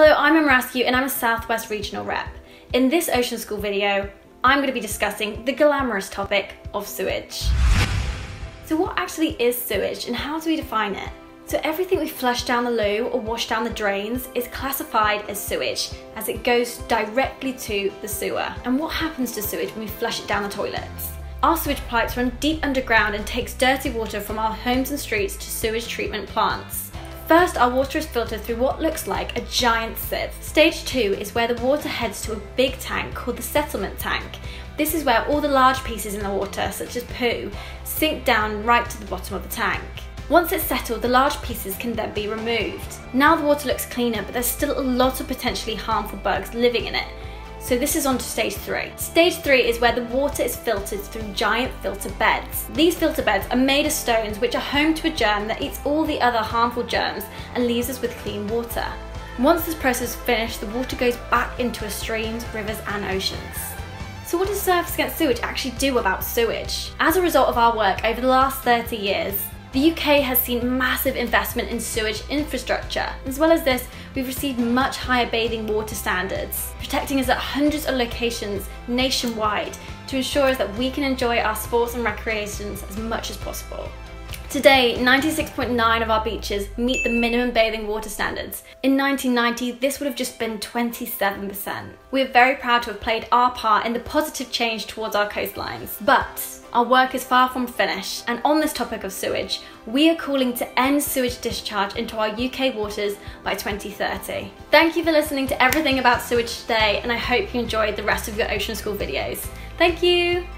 Hello, I'm Emma Askew and I'm a Southwest Regional Rep. In this Ocean School video, I'm going to be discussing the glamorous topic of sewage. So what actually is sewage and how do we define it? So everything we flush down the loo or wash down the drains is classified as sewage as it goes directly to the sewer. And what happens to sewage when we flush it down the toilets? Our sewage pipes run deep underground and takes dirty water from our homes and streets to sewage treatment plants. First, our water is filtered through what looks like a giant sieve. Stage 2 is where the water heads to a big tank called the settlement tank. This is where all the large pieces in the water, such as poo, sink down right to the bottom of the tank. Once it's settled, the large pieces can then be removed. Now the water looks cleaner, but there's still a lot of potentially harmful bugs living in it. So this is on to stage 3. Stage 3 is where the water is filtered through giant filter beds. These filter beds are made of stones which are home to a germ that eats all the other harmful germs and leaves us with clean water. Once this process is finished, the water goes back into our streams, rivers and oceans. So what does Surfers Against Sewage actually do about sewage? As a result of our work over the last 30 years, the UK has seen massive investment in sewage infrastructure. As well as this, we've received much higher bathing water standards, protecting us at hundreds of locations nationwide to ensure us that we can enjoy our sports and recreations as much as possible. Today, 96.9% of our beaches meet the minimum bathing water standards. In 1990, this would have just been 27%. We are very proud to have played our part in the positive change towards our coastlines. But our work is far from finished, and on this topic of sewage, we are calling to end sewage discharge into our UK waters by 2030. Thank you for listening to everything about sewage today, and I hope you enjoyed the rest of your Ocean School videos. Thank you!